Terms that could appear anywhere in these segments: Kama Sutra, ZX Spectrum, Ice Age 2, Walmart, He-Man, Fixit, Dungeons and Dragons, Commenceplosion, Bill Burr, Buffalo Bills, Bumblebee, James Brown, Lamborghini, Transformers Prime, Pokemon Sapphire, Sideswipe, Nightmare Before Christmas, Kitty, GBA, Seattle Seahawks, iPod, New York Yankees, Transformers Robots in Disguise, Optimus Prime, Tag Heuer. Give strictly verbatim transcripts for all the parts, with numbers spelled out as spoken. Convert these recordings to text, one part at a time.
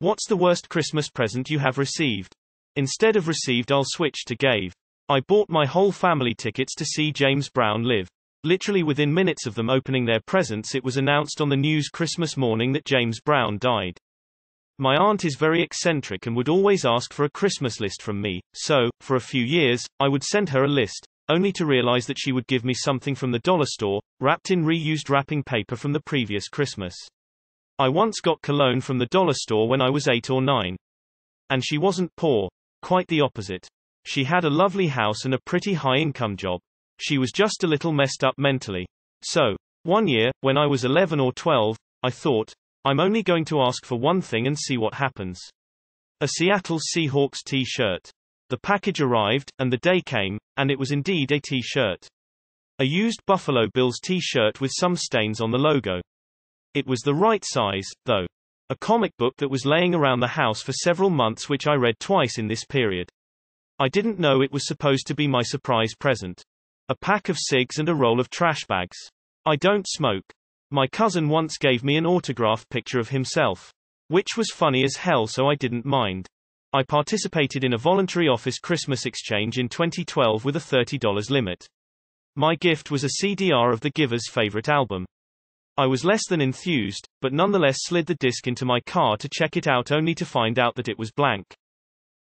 What's the worst Christmas present you have received? Instead of received, I'll switch to gave. I bought my whole family tickets to see James Brown live. Literally within minutes of them opening their presents, it was announced on the news Christmas morning that James Brown died. My aunt is very eccentric and would always ask for a Christmas list from me, so, for a few years, I would send her a list, only to realize that she would give me something from the dollar store, wrapped in reused wrapping paper from the previous Christmas. I once got cologne from the dollar store when I was eight or nine. And she wasn't poor. Quite the opposite. She had a lovely house and a pretty high-income job. She was just a little messed up mentally. So, one year, when I was eleven or twelve, I thought, I'm only going to ask for one thing and see what happens. A Seattle Seahawks t-shirt. The package arrived, and the day came, and it was indeed a t-shirt. A used Buffalo Bills t-shirt with some stains on the logo. It was the right size, though. A comic book that was laying around the house for several months, which I read twice in this period. I didn't know it was supposed to be my surprise present. A pack of cigs and a roll of trash bags. I don't smoke. My cousin once gave me an autographed picture of himself, which was funny as hell, so I didn't mind. I participated in a voluntary office Christmas exchange in twenty twelve with a thirty dollar limit. My gift was a C D R of the giver's favorite album. I was less than enthused, but nonetheless slid the disc into my car to check it out, only to find out that it was blank.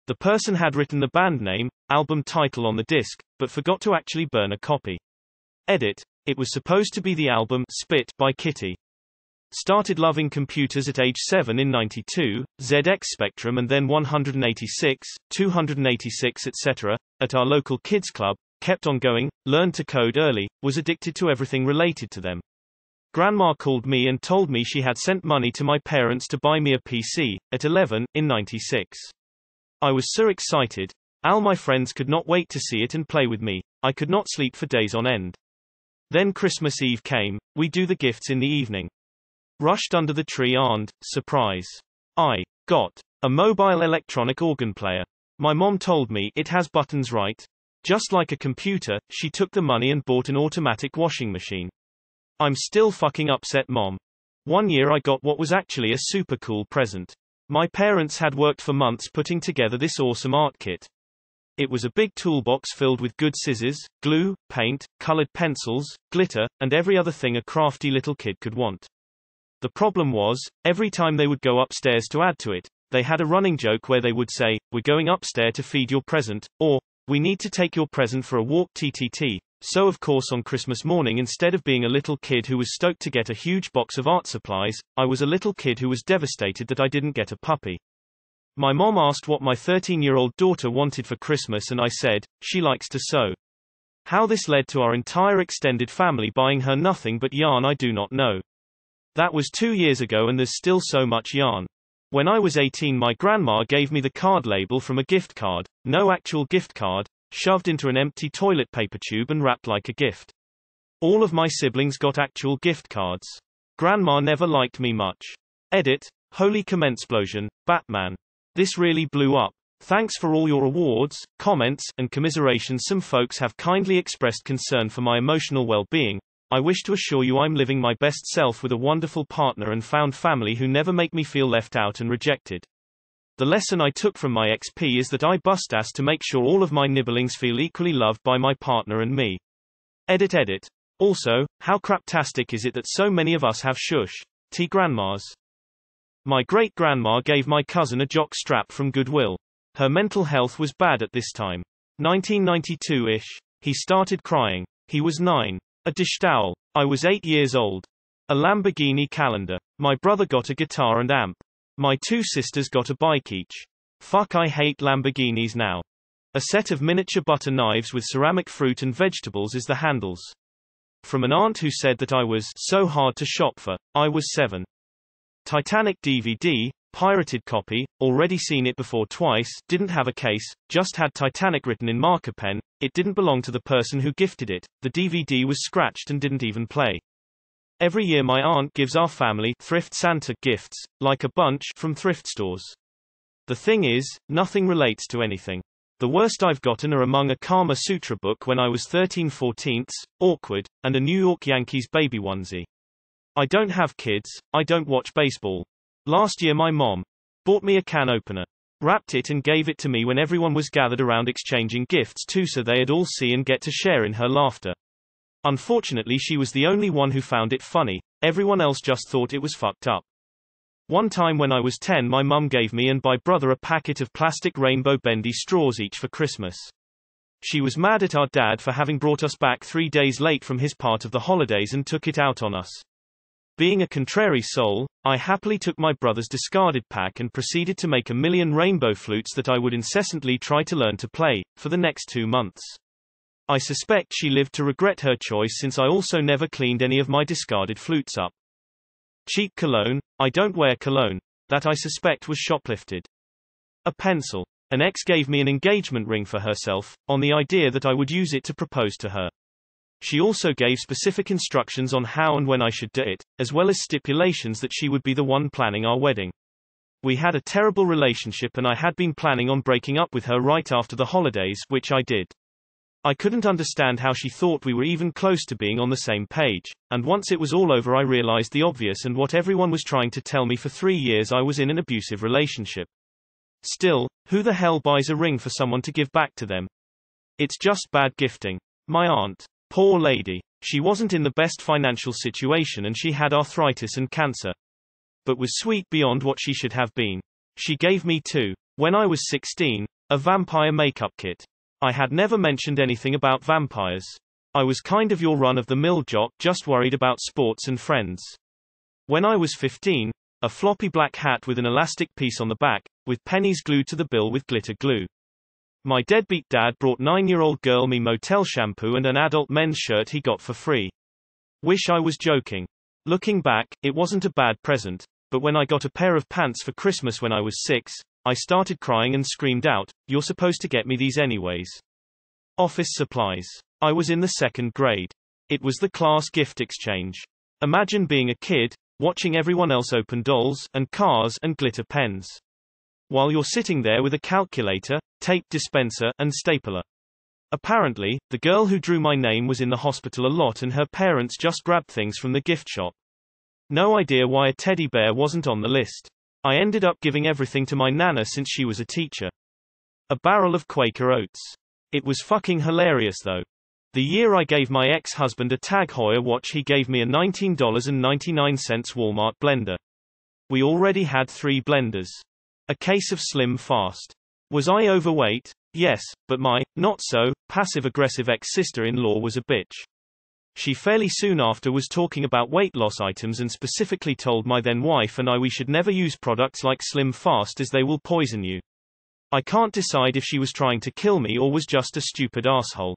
The person had written the band name, album title on the disc, but forgot to actually burn a copy. Edit. It was supposed to be the album Spit by Kitty. Started loving computers at age seven in ninety-two, Z X Spectrum and then one eighty-six, two eighty-six, et cetera, at our local kids club, kept on going, learned to code early, was addicted to everything related to them. Grandma called me and told me she had sent money to my parents to buy me a P C, at eleven, in ninety-six. I was so excited. All my friends could not wait to see it and play with me. I could not sleep for days on end. Then Christmas Eve came. We do the gifts in the evening. Rushed under the tree and, surprise, I got a mobile electronic organ player. My mom told me it has buttons, right? Just like a computer. She took the money and bought an automatic washing machine. I'm still fucking upset, Mom. One year I got what was actually a super cool present. My parents had worked for months putting together this awesome art kit. It was a big toolbox filled with good scissors, glue, paint, colored pencils, glitter, and every other thing a crafty little kid could want. The problem was, every time they would go upstairs to add to it, they had a running joke where they would say, "We're going upstairs to feed your present," or, "We need to take your present for a walk T T T. So of course on Christmas morning, instead of being a little kid who was stoked to get a huge box of art supplies, I was a little kid who was devastated that I didn't get a puppy. My mom asked what my thirteen-year-old daughter wanted for Christmas and I said, she likes to sew. How this led to our entire extended family buying her nothing but yarn I do not know. That was two years ago and there's still so much yarn. When I was eighteen, my grandma gave me the card label from a gift card, no actual gift card, shoved into an empty toilet paper tube and wrapped like a gift. All of my siblings got actual gift cards. Grandma never liked me much. Edit. Holy Commenceplosion, Batman. This really blew up. Thanks for all your awards, comments, and commiserations. Some folks have kindly expressed concern for my emotional well-being. I wish to assure you I'm living my best self with a wonderful partner and found family who never make me feel left out and rejected. The lesson I took from my X P is that I bust ass to make sure all of my nibblings feel equally loved by my partner and me. Edit edit. Also, how craptastic is it that so many of us have shush tea grandmas? My great-grandma gave my cousin a jock strap from Goodwill. Her mental health was bad at this time. nineteen ninety-two-ish. He started crying. He was nine. A dish towel. I was eight years old. A Lamborghini calendar. My brother got a guitar and amp. My two sisters got a bike each. Fuck, I hate Lamborghinis now. A set of miniature butter knives with ceramic fruit and vegetables is the handles. From an aunt who said that I was so hard to shop for. I was seven. Titanic D V D, pirated copy, already seen it before twice, didn't have a case, just had Titanic written in marker pen. It didn't belong to the person who gifted it. The D V D was scratched and didn't even play. Every year my aunt gives our family Thrift Santa gifts, like a bunch from thrift stores. The thing is, nothing relates to anything. The worst I've gotten are among a Kama Sutra book when I was thirteen fourteenths, awkward, and a New York Yankees baby onesie. I don't have kids, I don't watch baseball. Last year my mom bought me a can opener, wrapped it and gave it to me when everyone was gathered around exchanging gifts too, so they'd all see and get to share in her laughter. Unfortunately, she was the only one who found it funny. Everyone else just thought it was fucked up. One time when I was ten, my mum gave me and my brother a packet of plastic rainbow bendy straws each for Christmas. She was mad at our dad for having brought us back three days late from his part of the holidays and took it out on us. Being a contrary soul, I happily took my brother's discarded pack and proceeded to make a million rainbow flutes that I would incessantly try to learn to play, for the next two months. I suspect she lived to regret her choice, since I also never cleaned any of my discarded flutes up. Cheap cologne. I don't wear cologne. That I suspect was shoplifted. A pencil. An ex gave me an engagement ring for herself, on the idea that I would use it to propose to her. She also gave specific instructions on how and when I should do it, as well as stipulations that she would be the one planning our wedding. We had a terrible relationship, and I had been planning on breaking up with her right after the holidays, which I did. I couldn't understand how she thought we were even close to being on the same page, and once it was all over I realized the obvious and what everyone was trying to tell me for three years: I was in an abusive relationship. Still, who the hell buys a ring for someone to give back to them? It's just bad gifting. My aunt. Poor lady. She wasn't in the best financial situation, and she had arthritis and cancer, but was sweet beyond what she should have been. She gave me too, when I was sixteen, a vampire makeup kit. I had never mentioned anything about vampires. I was kind of your run-of-the-mill jock, just worried about sports and friends. When I was fifteen, a floppy black hat with an elastic piece on the back, with pennies glued to the bill with glitter glue. My deadbeat dad brought nine-year-old girl me motel shampoo and an adult men's shirt he got for free. Wish I was joking. Looking back, it wasn't a bad present, but when I got a pair of pants for Christmas when I was six, I started crying and screamed out, "You're supposed to get me these anyways." Office supplies. I was in the second grade. It was the class gift exchange. Imagine being a kid, watching everyone else open dolls, and cars, and glitter pens, while you're sitting there with a calculator, tape dispenser, and stapler. Apparently, the girl who drew my name was in the hospital a lot, and her parents just grabbed things from the gift shop. No idea why a teddy bear wasn't on the list. I ended up giving everything to my nana, since she was a teacher. A barrel of Quaker Oats. It was fucking hilarious though. The year I gave my ex-husband a Tag Heuer watch, he gave me a nineteen ninety-nine dollars Walmart blender. We already had three blenders. A case of Slim Fast. Was I overweight? Yes, but my, not so, passive-aggressive ex-sister-in-law was a bitch. She fairly soon after was talking about weight loss items, and specifically told my then-wife and I we should never use products like Slim Fast, as they will poison you. I can't decide if she was trying to kill me or was just a stupid asshole.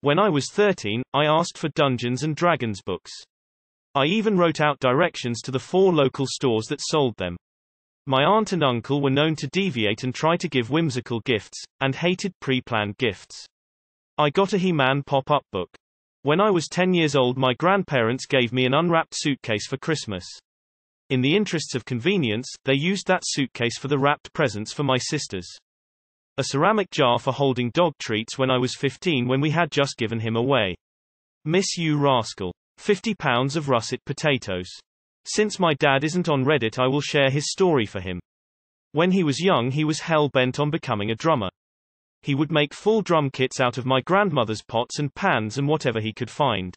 When I was thirteen, I asked for Dungeons and Dragons books. I even wrote out directions to the four local stores that sold them. My aunt and uncle were known to deviate and try to give whimsical gifts, and hated pre-planned gifts. I got a He-Man pop-up book. When I was ten years old, my grandparents gave me an unwrapped suitcase for Christmas. In the interests of convenience, they used that suitcase for the wrapped presents for my sisters. A ceramic jar for holding dog treats when I was fifteen, when we had just given him away. Miss you rascal. fifty pounds of russet potatoes. Since my dad isn't on Reddit, I will share his story for him. When he was young, he was hell-bent on becoming a drummer. He would make full drum kits out of my grandmother's pots and pans and whatever he could find.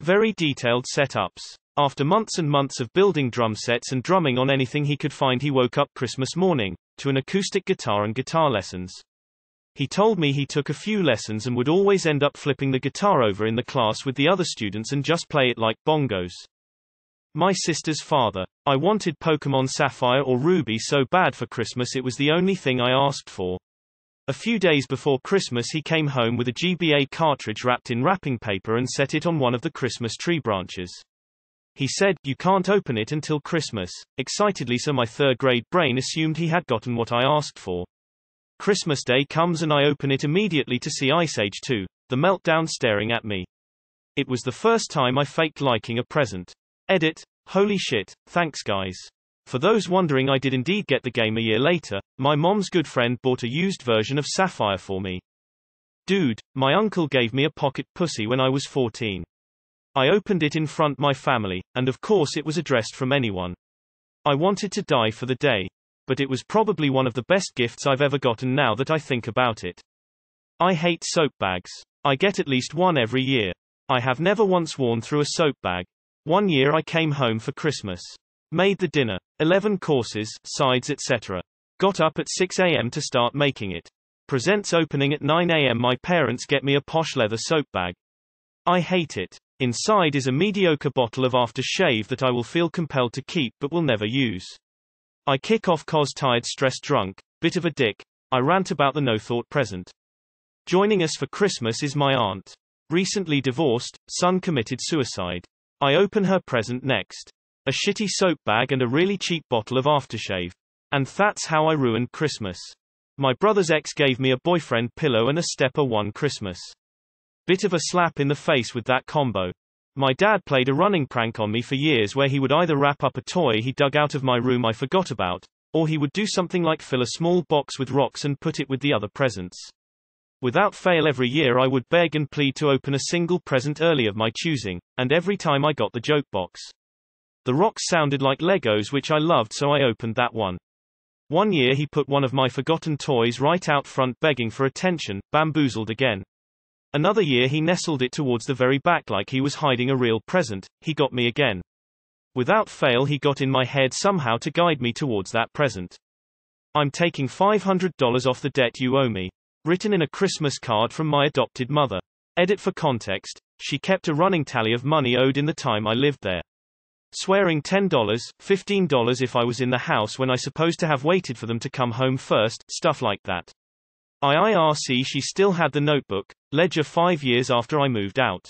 Very detailed setups. After months and months of building drum sets and drumming on anything he could find, he woke up Christmas morning to an acoustic guitar and guitar lessons. He told me he took a few lessons and would always end up flipping the guitar over in the class with the other students and just play it like bongos. My sister's father. I wanted Pokemon Sapphire or Ruby so bad for Christmas, it was the only thing I asked for. A few days before Christmas, he came home with a G B A cartridge wrapped in wrapping paper and set it on one of the Christmas tree branches. He said, "You can't open it until Christmas," excitedly, so my third grade brain assumed he had gotten what I asked for. Christmas Day comes and I open it immediately to see Ice Age two, the meltdown staring at me. It was the first time I faked liking a present. Edit. Holy shit, thanks guys. For those wondering, I did indeed get the game a year later. My mom's good friend bought a used version of Sapphire for me. Dude, my uncle gave me a pocket pussy when I was fourteen. I opened it in front my family, and of course it was addressed from anyone. I wanted to die for the day. but it was probably one of the best gifts I've ever gotten now that I think about it. I hate soap bags. I get at least one every year. I have never once worn through a soap bag. One year I came home for Christmas. Made the dinner. eleven courses, sides et cetera. Got up at six a m to start making it. Presents opening at nine a m My parents get me a posh leather soap bag. I hate it. Inside is a mediocre bottle of aftershave that I will feel compelled to keep but will never use. I kick off cause tired stress drunk, bit of a dick. I rant about the no-thought present. Joining us for Christmas is my aunt. Recently divorced, son committed suicide. I open her present next. A shitty soap bag and a really cheap bottle of aftershave. And that's how I ruined Christmas. My brother's ex gave me a boyfriend pillow and a stepper one Christmas. Bit of a slap in the face with that combo. My dad played a running prank on me for years where he would either wrap up a toy he dug out of my room I forgot about, or he would do something like fill a small box with rocks and put it with the other presents. Without fail every year I would beg and plead to open a single present early of my choosing, and every time I got the joke box. The rocks sounded like Legos which I loved, so I opened that one. One year he put one of my forgotten toys right out front begging for attention, bamboozled again. Another year he nestled it towards the very back like he was hiding a real present. He got me again. Without fail he got in my head somehow to guide me towards that present. I'm taking five hundred dollars off the debt you owe me. Written in a Christmas card from my adopted mother. Edit for context, she kept a running tally of money owed in the time I lived there. Swearing ten dollars, fifteen dollars if I was in the house when I supposed to have waited for them to come home first, stuff like that. I R C she still had the notebook, ledger five years after I moved out.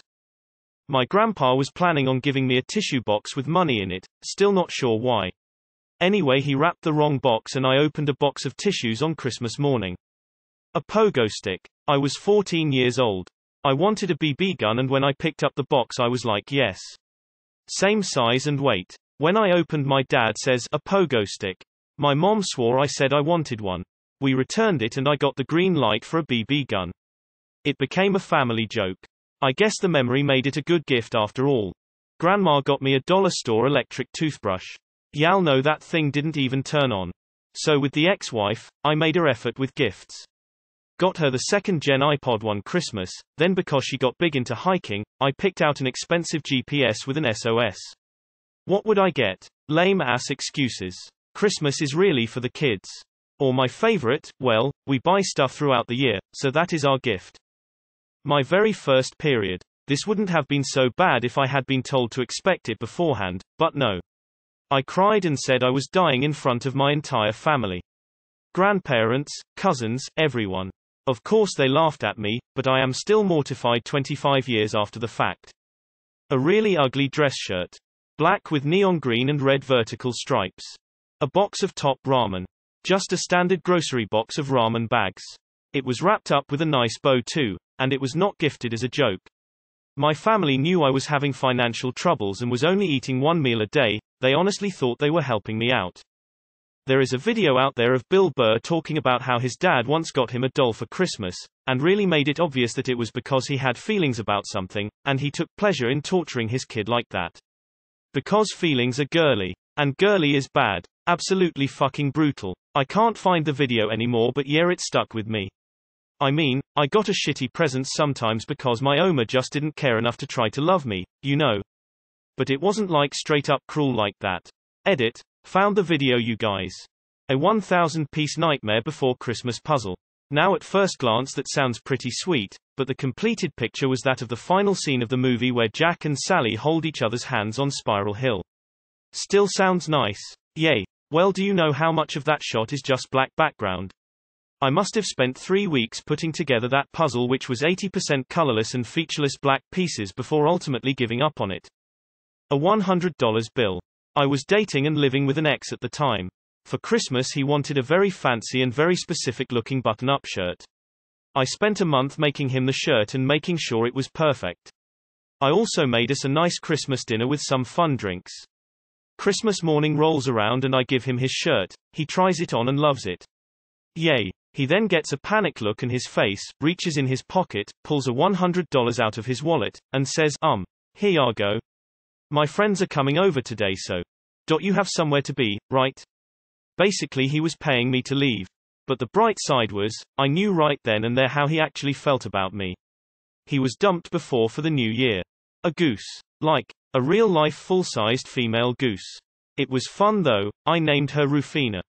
My grandpa was planning on giving me a tissue box with money in it, still not sure why. Anyway he wrapped the wrong box and I opened a box of tissues on Christmas morning. A pogo stick. I was fourteen years old. I wanted a B B gun and when I picked up the box I was like yes. Same size and weight. When I opened my dad says, a pogo stick. My mom swore I said I wanted one. We returned it and I got the green light for a B B gun. It became a family joke. I guess the memory made it a good gift after all. Grandma got me a dollar store electric toothbrush. Y'all know that thing didn't even turn on. So with the ex-wife, I made her effort with gifts. Got her the second-gen iPod one Christmas, then because she got big into hiking, I picked out an expensive G P S with an S O S. What would I get? Lame-ass excuses. Christmas is really for the kids. Or my favorite, well, we buy stuff throughout the year, so that is our gift. My very first period. This wouldn't have been so bad if I had been told to expect it beforehand, but no. I cried and said I was dying in front of my entire family. Grandparents, cousins, everyone. Of course they laughed at me, but I am still mortified twenty-five years after the fact. A really ugly dress shirt. Black with neon green and red vertical stripes. A box of top ramen. Just a standard grocery box of ramen bags. It was wrapped up with a nice bow too, and it was not gifted as a joke. My family knew I was having financial troubles and was only eating one meal a day. They honestly thought they were helping me out. There is a video out there of Bill Burr talking about how his dad once got him a doll for Christmas, and really made it obvious that it was because he had feelings about something, and he took pleasure in torturing his kid like that. Because feelings are girly. And girly is bad. Absolutely fucking brutal. I can't find the video anymore, but yeah, it stuck with me. I mean, I got a shitty present sometimes because my Oma just didn't care enough to try to love me, you know. But it wasn't like straight up cruel like that. Edit. Found the video you guys. A one thousand piece Nightmare Before Christmas puzzle. Now at first glance that sounds pretty sweet, but the completed picture was that of the final scene of the movie where Jack and Sally hold each other's hands on Spiral Hill. Still sounds nice. Yay. Well, do you know how much of that shot is just black background? I must have spent three weeks putting together that puzzle, which was eighty percent colorless and featureless black pieces, before ultimately giving up on it. A one hundred dollar bill. I was dating and living with an ex at the time. For Christmas he wanted a very fancy and very specific looking button-up shirt. I spent a month making him the shirt and making sure it was perfect. I also made us a nice Christmas dinner with some fun drinks. Christmas morning rolls around and I give him his shirt. He tries it on and loves it. Yay. He then gets a panic look in his face, reaches in his pocket, pulls a one hundred dollars out of his wallet, and says, um, here I go. My friends are coming over today, so. Dot you have somewhere to be, right? Basically he was paying me to leave. But the bright side was, I knew right then and there how he actually felt about me. He was dumped before for the new year. A goose. Like, a real-life full-sized female goose. It was fun though. I named her Rufina.